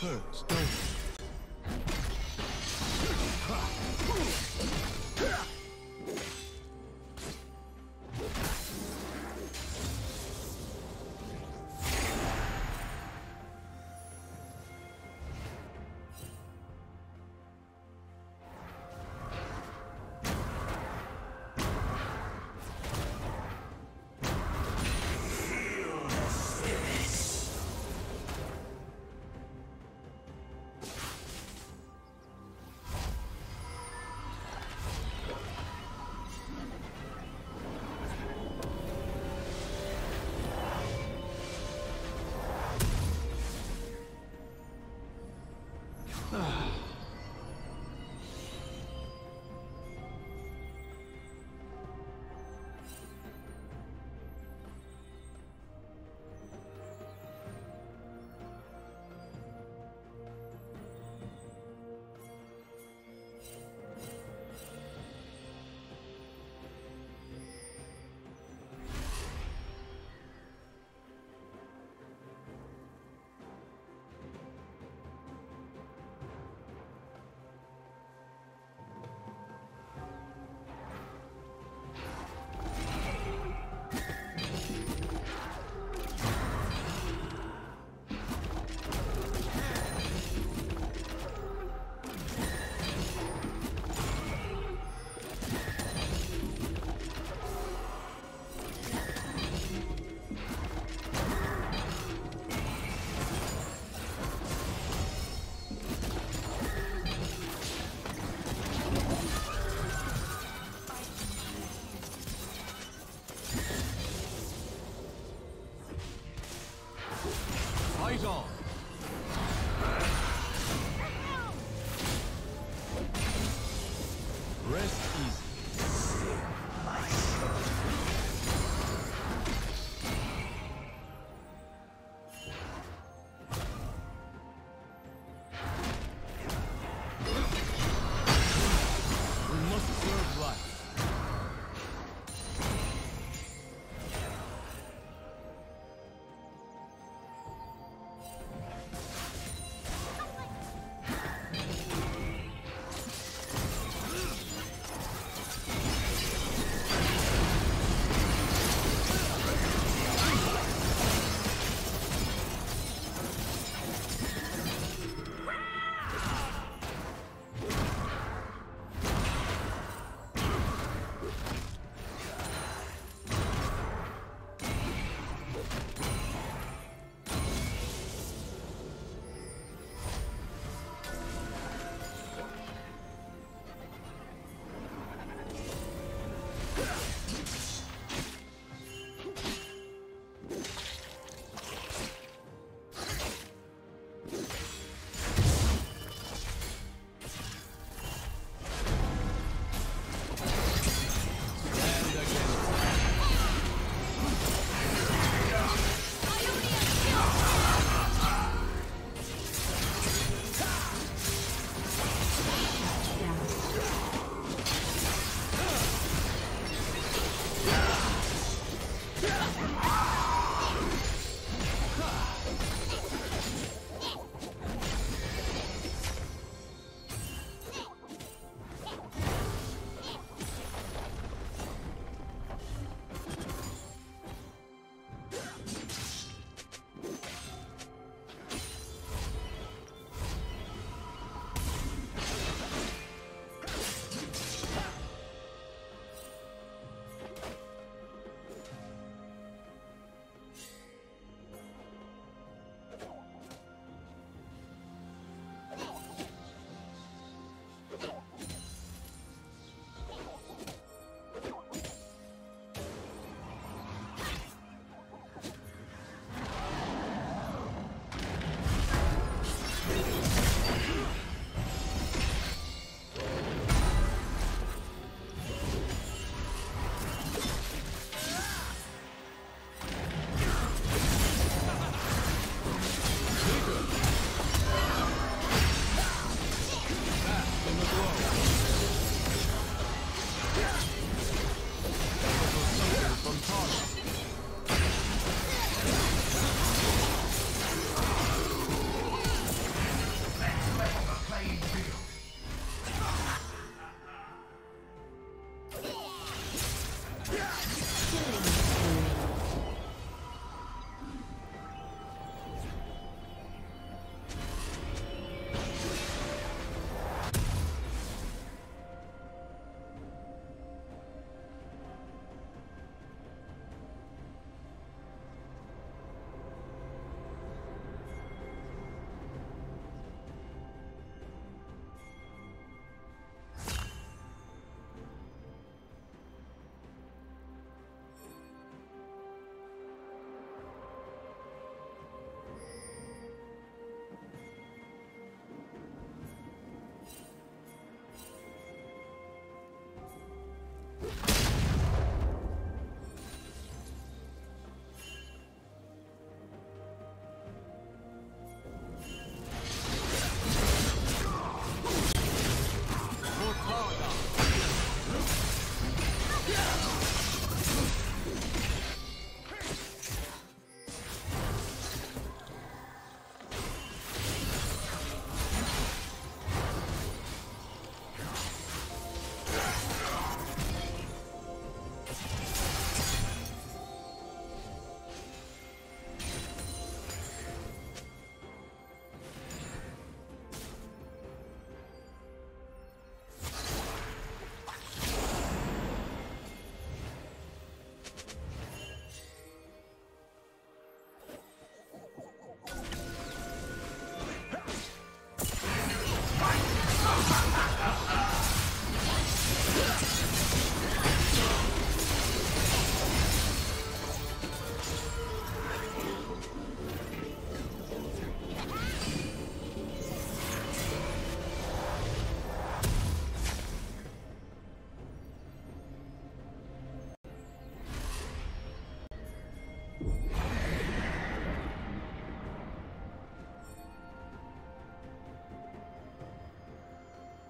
hurts, don't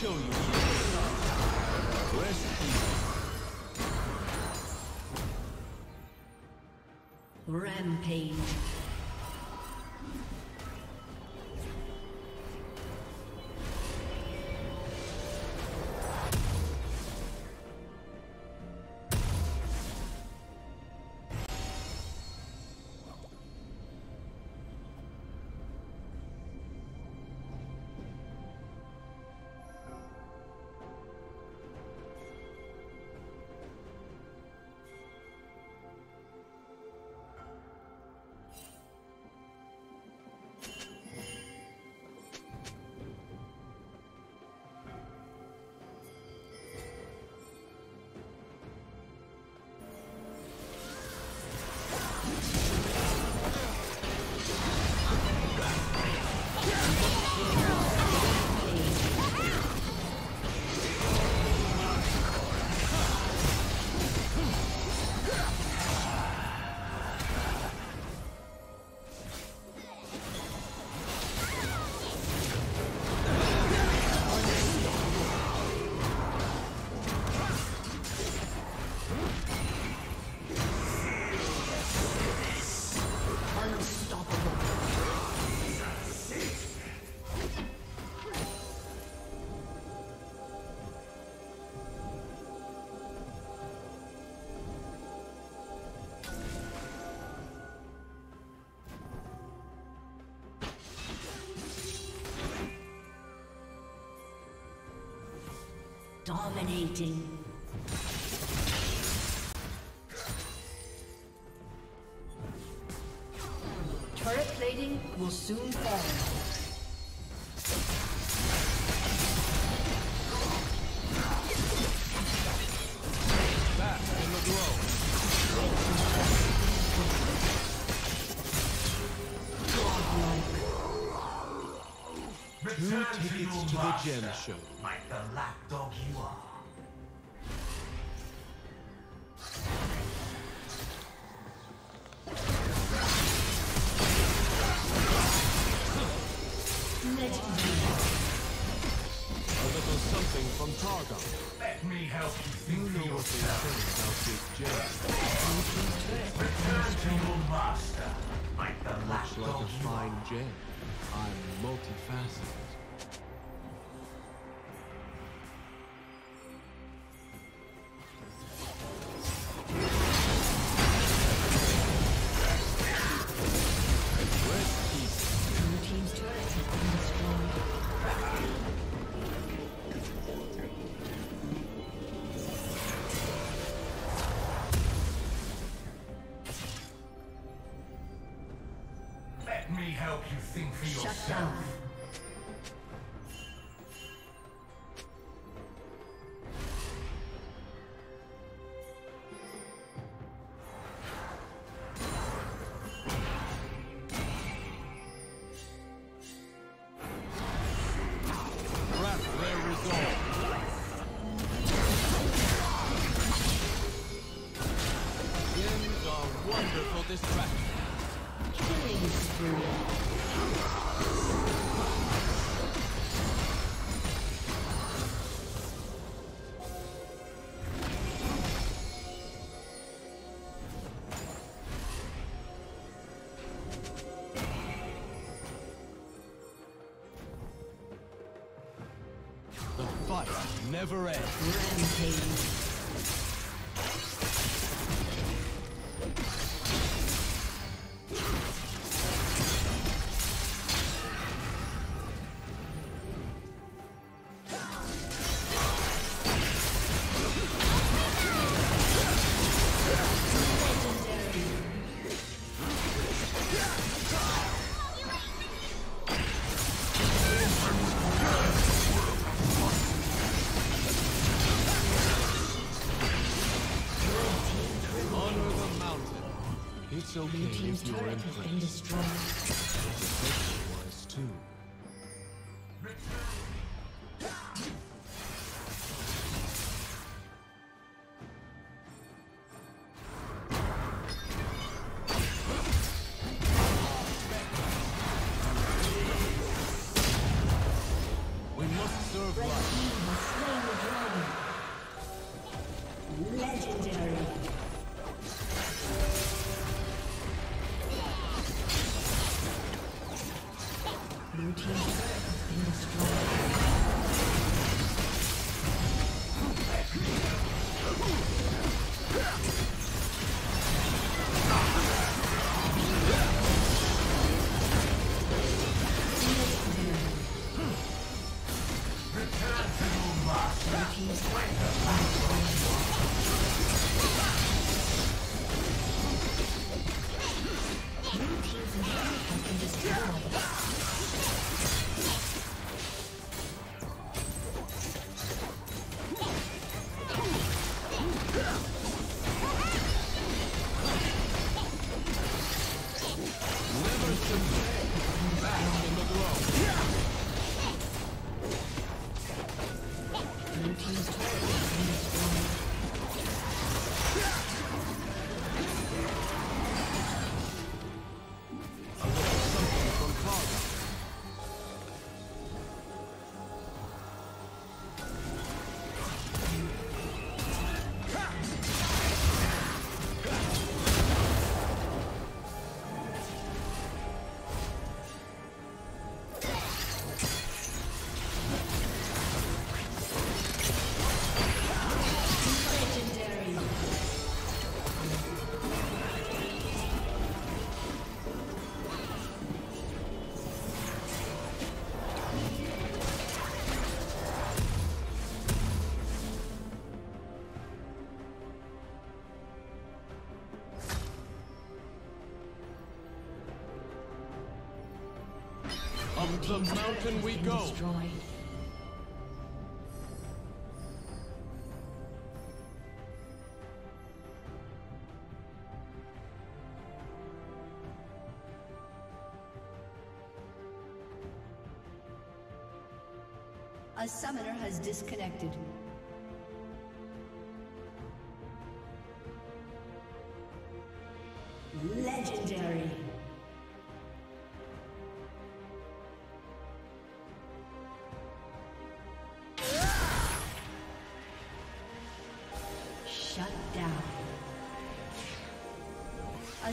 Show you. Rampage. Dominating. Turret plating will soon fall. Two tickets to the gem show. Like the lapdog you are. Let me. A little something from Targon. Let me help you. You know what they say about this gem. Return to your master. Like the lapdog you are. Looks like a fine gem. I'm multifaceted. Never end. Rampage. It's okay if you were impressed. The question was too. The mountain we go. Destroyed. A summoner has disconnected. Legendary. A